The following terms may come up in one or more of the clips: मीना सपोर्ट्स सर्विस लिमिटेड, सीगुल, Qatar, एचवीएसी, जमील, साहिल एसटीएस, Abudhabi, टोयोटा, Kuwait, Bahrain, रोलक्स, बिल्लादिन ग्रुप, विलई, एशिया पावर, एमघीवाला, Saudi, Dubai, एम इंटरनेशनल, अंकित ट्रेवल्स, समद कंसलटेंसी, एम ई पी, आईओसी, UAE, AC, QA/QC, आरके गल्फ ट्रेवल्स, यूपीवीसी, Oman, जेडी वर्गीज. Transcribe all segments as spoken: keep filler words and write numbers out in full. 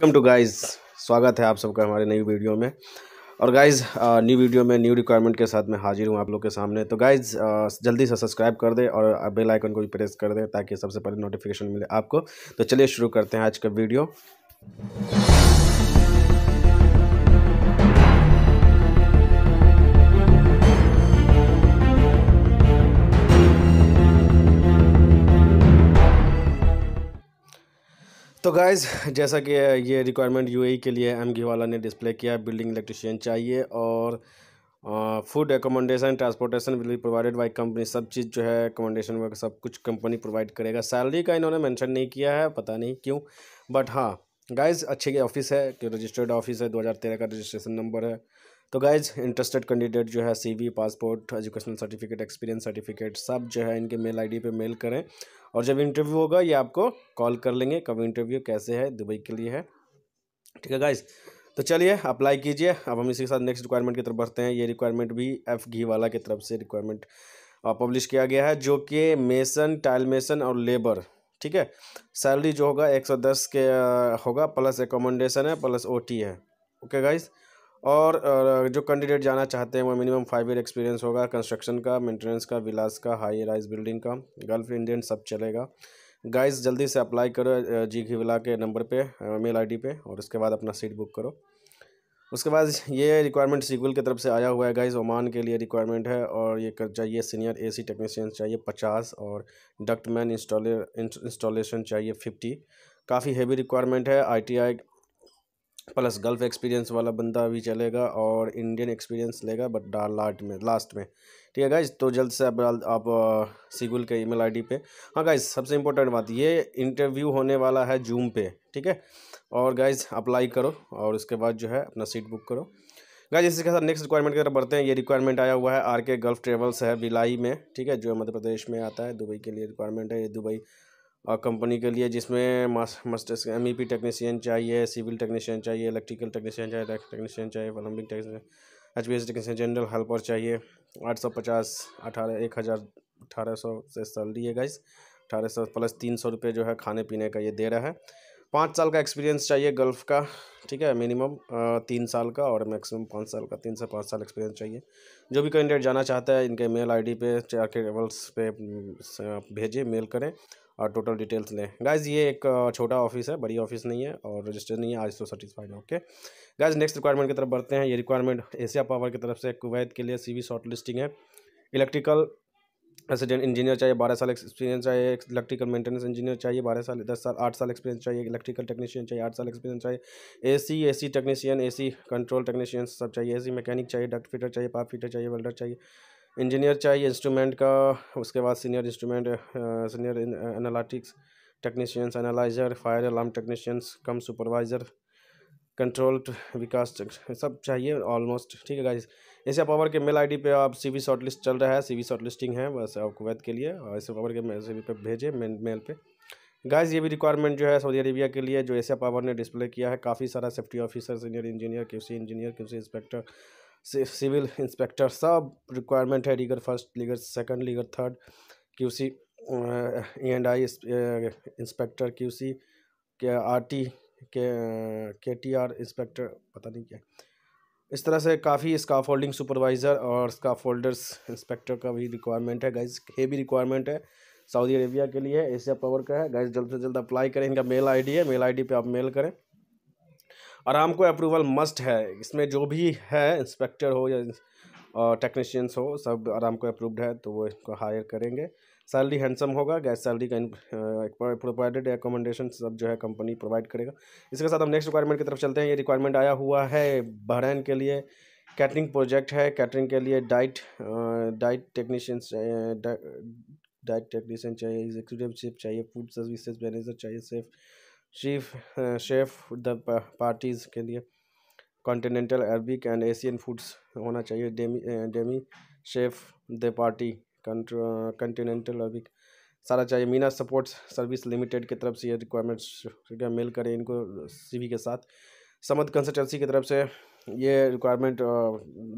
Welcome to guys, स्वागत है आप सबका हमारे नई वीडियो में। और गाइज़ न्यू वीडियो में न्यू रिक्वायरमेंट के साथ मैं हाजिर हूँ आप लोग के सामने। तो गाइज़ जल्दी से सब्सक्राइब कर दें और बेल आइकन को भी प्रेस कर दें ताकि सबसे पहले नोटिफिकेशन मिले आपको। तो चलिए शुरू करते हैं आज का वीडियो। तो गाइज़ जैसा कि ये रिक्वायरमेंट यूएई के लिए एमघीवाला ने डिस्प्ले किया, बिल्डिंग इलेक्ट्रिशियन चाहिए और food accommodation transportation will be provided by company. सब चीज़ जो है एकोमोडेशन वगैरह सब कुछ कंपनी प्रोवाइड करेगा। सैलरी का इन्होंने मेंशन नहीं किया है, पता नहीं क्यों, बट हाँ गाइज़ अच्छे ऑफिस है कि रजिस्टर्ड ऑफिस है, दो हज़ार तेरह का रजिस्ट्रेशन नंबर है। तो गाइज़ इंटरेस्टेड कैंडिडेट जो है CV, passport, educational certificate, experience certificate सब जो है इनके मेल आईडी पे मेल करें और जब इंटरव्यू होगा ये आपको कॉल कर लेंगे कब इंटरव्यू कैसे है, दुबई के लिए है। ठीक है गाइज़, तो चलिए अप्लाई कीजिए। अब हम इसी के साथ नेक्स्ट रिक्वायरमेंट की तरफ बढ़ते हैं। ये रिक्वायरमेंट भी एमघीवाला की तरफ से रिक्वायरमेंट पब्लिश किया गया है जो कि मेसन, टाइल मेसन और लेबर। ठीक है, सैलरी जो होगा एक सौ दस के होगा, प्लस एकोमोडेशन है, प्लस ओ टी है। ओके गाइज़, और जो कैंडिडेट जाना चाहते हैं वो मिनिमम फाइव ईयर एक्सपीरियंस होगा, कंस्ट्रक्शन का, मेंटेनेंस का, विलास का, हाई राइज बिल्डिंग का, गल्फ इंडियन सब चलेगा। गाइस जल्दी से अप्लाई करो जी घीवला के नंबर पे, मेल आईडी पे, और उसके बाद अपना सीट बुक करो। उसके बाद ये रिक्वायरमेंट सीगुल की तरफ से आया हुआ है गाइस, ओमान के लिए रिक्वायरमेंट है और ये चाहिए सीनियर एसी टेक्नीशियन चाहिए पचास और डक्टमैन इंस्टॉलर इंस्टॉलेशन चाहिए फिफ्टी। काफ़ी हैवी रिक्वायरमेंट है। I T I plus gulf experience वाला बंदा भी चलेगा और इंडियन एक्सपीरियंस लेगा बट लास्ट में लास्ट में ठीक है गाइज। तो जल्द से आप, आप सीगुल के ईमेल आईडी पे। हाँ गाइज सबसे इम्पोर्टेंट बात, ये इंटरव्यू होने वाला है जूम पे। ठीक है, और गाइज अप्लाई करो और उसके बाद जो है अपना सीट बुक करो। गाइज इसी के साथ नेक्स्ट रिक्वायरमेंट की तरफ बढ़ते हैं। ये रिक्वायरमेंट आया हुआ है आरके गल्फ ट्रेवल्स है विलई में। ठीक है, जो मध्य प्रदेश में आता है, दुबई के लिए रिक्वायरमेंट है। ये दुबई और कंपनी के लिए जिसमें masters एम ई पी technician चाहिए, सिविल टेक्नीशियन चाहिए, इलेक्ट्रिकल टेक्नीशियन चाहिए, टेक्नीशियन चाहिए, plumbing technician, H B S technician, general helper चाहिए। आठ सौ पचास अठारह एक हज़ार अठारह सौ से सैलरी है गाइस, अठारह सौ प्लस तीन सौ रुपये जो है खाने पीने का ये दे रहा है। पाँच साल का एक्सपीरियंस चाहिए गल्फ़ का। ठीक है, मिनिमम तीन साल का और मैक्सिमम पाँच साल का, तीन से पाँच साल एक्सपीरियंस चाहिए। जो भी कैंडिडेट जाना चाहता है इनके मेल आई डी पे आरके ट्रेवल्स पे भेजें, मेल करें और टोटल डिटेल्स लें। गाइज ये एक छोटा ऑफिस है, बड़ी ऑफिस नहीं है और रजिस्टर नहीं है आज, तो सेटिस्फाइड है। ओके गाइज नेक्स्ट रिक्वायरमेंट की तरफ बढ़ते हैं। ये रिक्वायरमेंट एशिया पावर की तरफ से कुवैत के लिए सीवी शॉर्ट लिस्टिंग है। इलेक्ट्रिकल रेसिडेंट इंजीनियर चाहिए, बारह साल एक्सपीरियंस चाहिए, इलेक्ट्रिकल मेंटेनेंस इंजीनियर चाहिए बारह साल, दस साल आठ साल एक्सपीरियंस चाहिए, इलेक्ट्रिकल टेक्नीशियन चाहिए आठ साल एक्सपीरियंस चाहिए, AC AC technician, AC control technician सब चाहिए, एसी मैकेनिक चाहिए, डक्ट फिटर चाहिए, पाइप फिटर चाहिए, वेल्डर चाहिए, इंजीनियर चाहिए इंस्ट्रूमेंट का, उसके बाद senior instrument, senior analytics technicians, analyser, fire alarm technicians, cum supervisor, control विकास सब चाहिए ऑलमोस्ट। ठीक है गाइस, एशिया पावर के मेल आईडी पे आप सीवी शॉर्टलिस्ट चल रहा है, सीवी शॉर्टलिस्टिंग है बस आप कुवैत के लिए, और एशिया पावर के सीवी पे भेजें मेल पे। गाइस ये भी रिक्वायरमेंट जो है सऊदी अरेबिया के लिए जो एशिया पावर ने डिस्प्ले किया है, काफ़ी सारा safety officer, senior engineer, QC engineer, QC inspector, civil inspector सब रिक्वायरमेंट है। लीगर first, लीगर second, लीगर third, QC E and I inspector, QC के आरटी के के टी आर इंस्पेक्टर, पता नहीं क्या इस तरह से काफ़ी स्काफ होल्डिंग सुपरवाइज़र और स्काफ होल्डर्स इंस्पेक्टर का भी रिक्वायरमेंट है। गाइज हेवी रिक्वायरमेंट है, सऊदी अरेबिया के लिए एशिया पावर का है। गाइज जल्द से जल्द अप्लाई करें, इनका मेल आई डी है, मेल आई डी पर आप मेल करें। आराम को अप्रूवल मस्ट है, इसमें जो भी है इंस्पेक्टर हो या टेक्नीशियंस हो सब आराम को अप्रूव्ड है तो वो इसको हायर करेंगे। सैलरी हैंडसम होगा, गैस सैलरी का प्रोवाइडेड, एकोमोडेशन सब जो है कंपनी प्रोवाइड करेगा। इसके साथ हम नेक्स्ट रिक्वायरमेंट की तरफ चलते हैं। ये रिक्वायरमेंट आया हुआ है बहरीन के लिए, कैटरिंग प्रोजेक्ट है, कैटरिंग के लिए diet diet technicians diet technician चाहिए, एग्जीक्यूटिव शेफ चाहिए, फूड सर्विसेज मैनेजर चाहिए, chef chief chef de parties के लिए, continental Arabic and Asian foods होना चाहिए, demi demi chef de partie continental Arabic सारा चाहिए। मीना सपोर्ट्स सर्विस लिमिटेड की तरफ से ये रिक्वायरमेंट मेल करें इनको सीवी के साथ। समद कंसलटेंसी की तरफ से ये रिक्वायरमेंट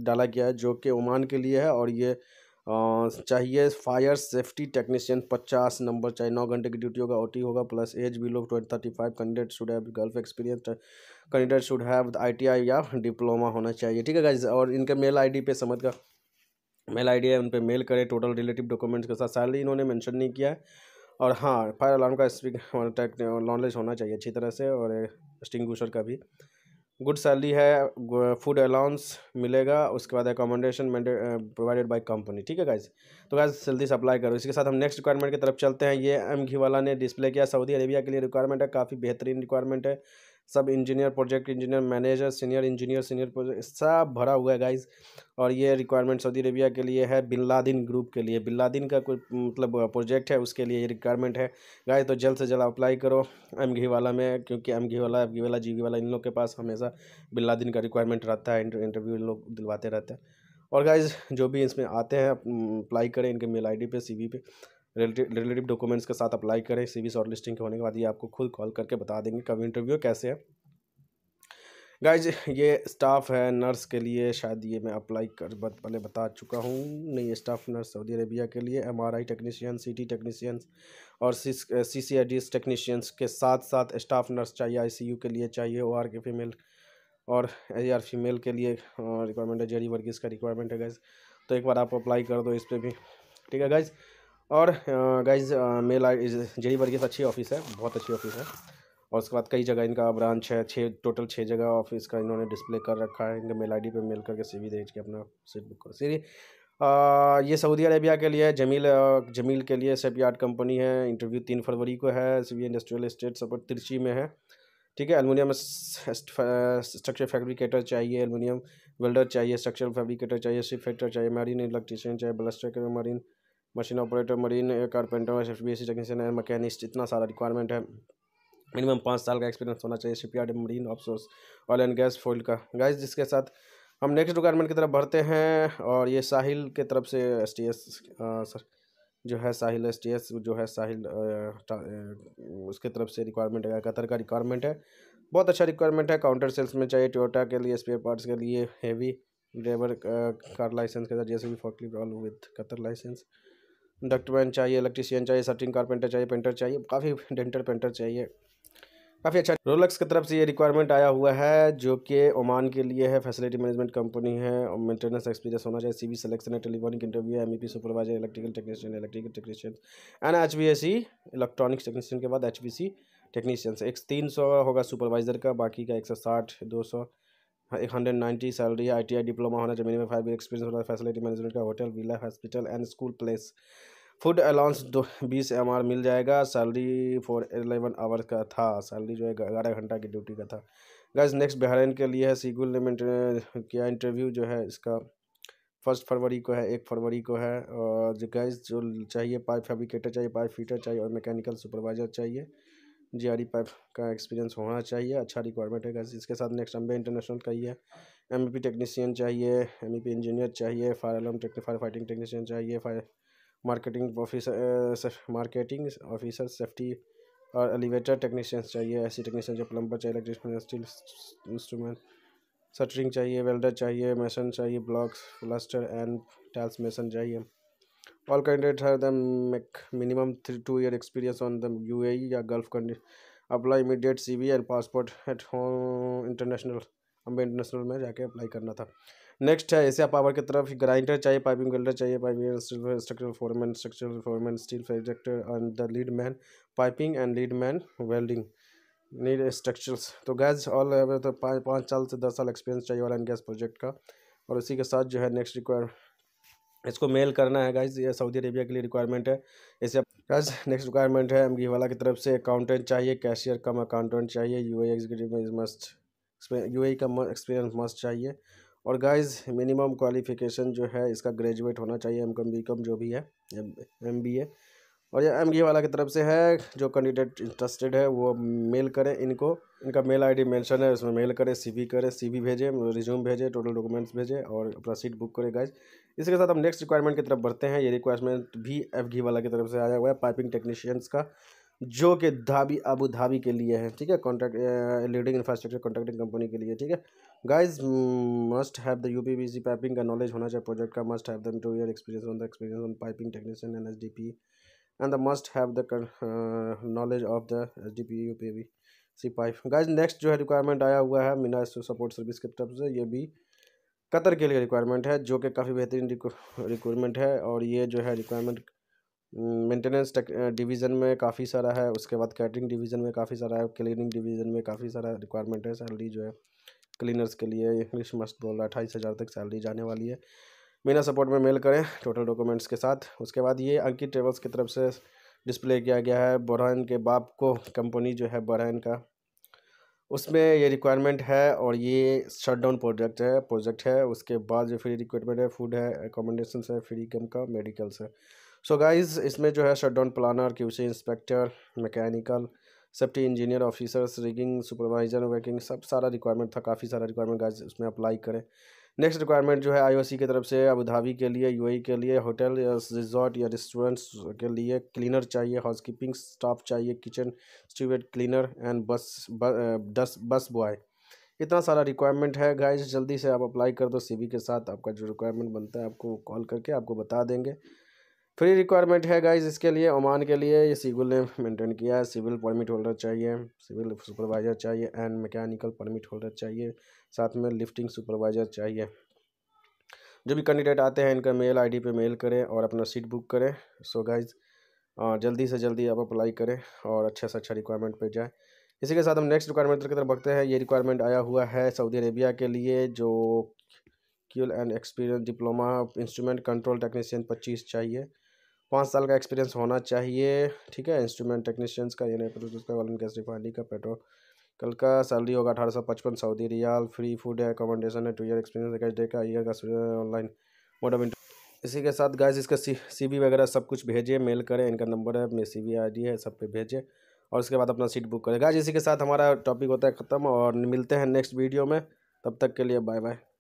डाला गया है जो कि ओमान के लिए है और ये चाहिए फायर सेफ्टी टेक्नीशियन पचास नंबर चाहिए। नौ घंटे की ड्यूटी होगा, ओटी होगा, plus age below thirty five. Candidate should have gulf experience, candidate should have ITI या डिप्लोमा होना चाहिए। ठीक है गाइस, और इनके मेल आईडी पे समझ का मेल आईडी है, उन पर मेल करें टोटल रिलेटिव डॉक्यूमेंट्स के साथ। सैलरी इन्होंने मेंशन नहीं किया है। और हाँ, फायर अलार्म का स्पीक नॉलेज होना चाहिए अच्छी तरह से, और एक्सटिंग्विशर का भी। गुड सैलरी है, फूड अलाउंस मिलेगा, उसके बाद अकोमोडेशन प्रोवाइडेड बाय कंपनी। ठीक है गाइज, तो गाइज जल्दी से अप्लाई करो। इसके साथ हम नेक्स्ट रिक्वायरमेंट की तरफ चलते हैं। ये एमघीवाला ने डिस्प्ले किया, सऊदी अरेबिया के लिए रिक्वायरमेंट है। काफ़ी बेहतरीन रिक्वायरमेंट है। Sub engineer, project engineer, manager, senior engineer, senior project, सब भरा हुआ है गाइज। और ये रिक्वायरमेंट सऊदी अरेबिया के लिए है, बिल्लादिन ग्रुप के लिए। बिल्लादिन का कोई मतलब प्रोजेक्ट है, उसके लिए ये रिक्वायरमेंट है गाइज। तो जल्द से जल्द अप्लाई करो एमघीवाला में, क्योंकि एमघीवाला एमघीवाला जीघीवाला इन लोग के पास हमेशा बिल्लादिन का रिक्वायरमेंट रहता है। इंटरव्यू इन लोग दिलवाते रहते हैं। और गाइज जो भी इसमें आते हैं अप्लाई करें, इनके मेल आई डी पे, सी वी पे, रिलेटिव रिलेटिव डॉक्यूमेंट्स के साथ अप्लाई करें। सीवी शॉर्ट लिस्टिंग के होने के बाद ये आपको खुद कॉल करके बता देंगे कब इंटरव्यू कैसे है। गाइज ये स्टाफ है नर्स के लिए, शायद ये मैं अप्लाई कर पहले बता चुका हूँ। नहीं, स्टाफ नर्स सऊदी अरेबिया के लिए एमआरआई टेक्नीशियन, सीटी टेक्नीशियन और सीसीआईडीएस टेक्नीशियंस के साथ साथ स्टाफ नर्स चाहिए। आईसीयू के लिए चाहिए, ओआर के फीमेल और एआर फीमेल के लिए रिक्वायरमेंट है। जेडी वर्गीज का रिक्वायरमेंट है गाइज। तो एक बार आप अप्लाई कर दो इस पर भी, ठीक है गाइज। और गाइज मेल आई जेडी वर्गीज अच्छी ऑफिस है, बहुत अच्छी ऑफिस है। और उसके बाद कई जगह इनका ब्रांच है, छः टोटल छः जगह ऑफिस का इन्होंने डिस्प्ले कर रखा है। इनके मेल आईडी पे मेल करके सीवी भेज के अपना सीट बुक करो। सीरी ये सऊदी अरेबिया के लिए जमील जमील के लिए सेपयार्ड कंपनी है। इंटरव्यू तीन फरवरी को है। सीवी इंडस्ट्रियल स्टेट सपोर्ट तिरछी में है। ठीक है, एलुमिनियम स्ट्रक्चर फैब्रिकेटर चाहिए, एलुमिनियम वेल्डर चाहिए, स्ट्रक्चर फैब्रिकेटर चाहिए, शिप फिटर चाहिए, मरीन इलेक्ट्रीशियन चाहिए, blaster marine machine operator, marine carpenter, F B S technician है, मैकेनिस्ट। इतना सारा रिक्वायरमेंट है। मिनिमम पाँच साल का एक्सपीरियंस होना चाहिए। Shipyard, marine, offshore, oil and gas field का गाइस। जिसके साथ हम नेक्स्ट रिक्वायरमेंट की तरफ बढ़ते हैं। और ये साहिल के तरफ से एसटीएस सर जो है साहिल एसटीएस जो है साहिल आ, उसके तरफ से रिक्वायरमेंट है। कतर का रिक्वायरमेंट है, बहुत अच्छा रिक्वायरमेंट है। काउंटर सेल्स में चाहिए, टोयोटा के लिए स्पेयर पार्ट्स के लिए, हैवी ड्राइवर कार लाइसेंस के साथ, जैसे भी forklift all with Qatar licence. Ductman चाहिए, इलेक्ट्रीशियन चाहिए, सटिंग कारपेंटर चाहिए, पेंटर चाहिए, काफ़ी डेंटर पेंटर चाहिए, काफ़ी अच्छा। रोलक्स की तरफ से ये रिक्वायरमेंट आया हुआ है, जो कि ओमान के लिए है। फैसिलिटी मैनेजमेंट कंपनी है और मेंटेनेंस एक्सपीरियंस होना चाहिए। सीवी सिलेक्शन है, टेलीफोनिक इंटरव्यू है, MEP supervisor, electrical technician, electrical technician and एचवीएसी electronics technician के बाद एचवीसी टेक्नीशियंस। एक तीन सौ होगा सुपरवाइजर का, बाकी का एक सौ साठ दो सौ एक hundred ninety salary. I T I diploma होना चाहिए, मिनिमम फाइव ईयर एक्सपीरियंस होना है। फैसिलिटी मैनेजमेंट का hotel, villa, hospital and school place. Food allowance दो बीस एम आर मिल जाएगा। सैलरी फॉर एलेवन आवर्स का था, सैलरी जो है ग्यारह घंटा की ड्यूटी का था गाइज। नेक्स्ट बहरीन के लिए है, सीगुल ने मेंटेन किया। इंटरव्यू जो है इसका फर्स्ट फरवरी को है, एक फरवरी को है। और जो गाइज जो चाहिए पाइप फैब्रिकेटर चाहिए, पाइप फिटर चाहिए और मैकेनिकल सुपरवाइजर चाहिए। जी आर ई पाइप का एक्सपीरियंस होना चाहिए, अच्छा रिक्वायरमेंट है गाइज। इसके साथ नेक्स्ट एम इंटरनेशनल का ही है। एम ई पी टेक्नीशियन चाहिए, एम ई पी इंजीनियर चाहिए, fire alarm fire fighting technician चाहिए, fire marketing officer marketing officer safety और एलिवेटर टेक्नीशियंस चाहिए, ऐसी टेक्नीशियन चाहिए, प्लम्बर चाहिए, इलेक्ट्रिशियन, स्टील इंस्ट्रूमेंट शटरिंग चाहिए, वेल्डर चाहिए, मेसन चाहिए, blocks plaster and tiles mason चाहिए। ऑल कैंडिडेट है minimum three two year experience on the UAE या gulf country. Apply immediate, CV and passport at home international, एम इंटरनेशनल में जाके apply करना था। नेक्स्ट है एशिया पावर की तरफ। ग्राइंडर चाहिए, पाइपिंग वेल्डर चाहिए, piping structural foreman, structural foreman, steel fabricator and the lead man piping and lead man welding need structures. तो गैस ऑल है तो पाँच पाँच साल से दस साल एक्सपीरियंस चाहिए ऑयल एंड गैस प्रोजेक्ट का। और उसी के साथ जो है नेक्स्ट रिक्वायर इसको मेल करना है गाइज। ये सऊदी अरेबिया के लिए रिक्वायरमेंट है एशिया। गाइज नेक्स्ट रिक्वायरमेंट है एमघीवाला की तरफ से। अकाउंटेंट चाहिए, कैशियर कम अकाउंटेंट चाहिए, यूएई एक्सपीरियंस मस्ट, यूएई का एक्सपीरियंस मस्ट चाहिए। और गाइज मिनिमम क्वालिफिकेशन जो है इसका ग्रेजुएट होना चाहिए, एम कॉम बी कॉम जो भी है, एम बी ए। और ये एमघीवाला की तरफ से है। जो कैंडिडेट इंटरेस्टेड है वो मेल करें इनको, इनका मेल आईडी मेंशन है उसमें मेल करें, सीवी करें, सीवी भेजें, रिज्यूम भेजें, टोटल डॉक्यूमेंट्स भेजें और अपना सीट बुक करें गाइज। इसके साथ हम नेक्स्ट रिक्वायरमेंट की तरफ बढ़ते हैं। ये रिक्वायरमेंट भी एमघीवाला की तरफ से आया हुआ है, पाइपिंग टेक्नीशियंस का। जो कि धाबी अबू धाबी के लिए है, ठीक है, contract leading infrastructure contracting company के लिए, ठीक है। Guys must have the यूपीवीसी piping का नॉलेज होना चाहिए प्रोजेक्ट का, must have the two year experience on the experience on piping technician and S D P and the must have the knowledge of the S D P U P V C pipe. Guys next जो है requirement आया हुआ है मीना support service की तरफ से, ये भी कतर के लिए रिक्वायरमेंट है, जो कि काफ़ी बेहतरीन रिक्वायरमेंट है। और ये जो है रिक्वायरमेंट मेंटेनेंस डिवीज़न में काफ़ी सारा है, उसके बाद कैटरिंग डिवीज़न में काफ़ी सारा है, क्लीनिंग डिवीज़न में काफ़ी सारा रिक्वायरमेंट है। सैलरी जो है क्लीनर्स के लिए इंग्लिश मस्ट बोल रहा है, अट्ठाईस हज़ार तक सैलरी जाने वाली है। मीना सपोर्ट में मेल करें टोटल डॉक्यूमेंट्स के साथ। उसके बाद ये अंकित ट्रेवल्स की तरफ से डिस्प्ले किया गया है, बहरीन के बाप को कंपनी जो है बहरीन का, उसमें ये रिक्वायरमेंट है। और ये शटडाउन प्रोजेक्ट है प्रोजेक्ट है उसके बाद जो फ्री रिक्वायरमेंट है, फूड है, एकोमोडेशन है, फ्री कम का, मेडिकल्स है। सो so गाइज़ इसमें जो है shutdown planner, QC inspector, mechanical, safety engineer, officers, rigging supervisor, working, सब सारा रिक्वायरमेंट था, काफ़ी सारा रिक्वायरमेंट गाइज उसमें अप्लाई करें। नेक्स्ट रिक्वायरमेंट जो है आईओसी की तरफ से अबूधाबी के लिए, यूएई के लिए, होटल या रिजॉर्ट या रेस्टोरेंट्स के लिए क्लीनर चाहिए, हाउसकीपिंग स्टाफ चाहिए, किचन स्टीवर्ड, क्लीनर एंड बस बस बस बॉय। इतना सारा रिक्वायरमेंट है गाइज, जल्दी से आप अप्लाई कर दो सीवी के साथ। आपका जो रिक्वायरमेंट बनता है आपको कॉल करके आपको बता देंगे। फ्री रिक्वायरमेंट है गाइज इसके लिए, ओमान के लिए, ये सीगुल ने मेंटेन किया है। सिविल परमिट होल्डर चाहिए, सिविल सुपरवाइज़र चाहिए एंड मैकेनिकल परमिट होल्डर चाहिए, साथ में लिफ्टिंग सुपरवाइज़र चाहिए। जो भी कैंडिडेट आते हैं इनका मेल आईडी पे मेल करें और अपना सीट बुक करें। सो गाइज जल्दी से जल्दी आप अप्लाई करें और अच्छा से अच्छा रिक्वायरमेंट पर जाए। इसी के साथ हम नेक्स्ट रिक्वायरमेंट की तरफ बढ़ते हैं। ये रिक्वायरमेंट आया हुआ है सऊदी अरेबिया के लिए, जो क्यूल and experience diploma instrument control technician पच्चीस चाहिए, पाँच साल का एक्सपीरियंस होना चाहिए, ठीक है। इंस्ट्रूमेंट टेक्नीशियंस का, यानी प्रोड्यूस का, वालन गैस रिफाइनरी का, पेट्रोल कल का, सैलरी होगा अठारह सौ पचपन सऊदी रियाल, फ्री फूड है, एकोमोडेशन है, टू ईयर एक्सपीरियंस है, डे का ईयर का ऑनलाइन मोड ऑफ इंटर। इसी के साथ गाइज इसका सी सी वी वगैरह सब कुछ भेजिए, मेल करें, इनका नंबर है, अपने सी वी आई डी है, सब पे भेजें और उसके बाद अपना सीट बुक करें। गाइज इसी के साथ हमारा टॉपिक होता है ख़त्म और मिलते हैं नेक्स्ट वीडियो में, तब तक के लिए बाय बाय।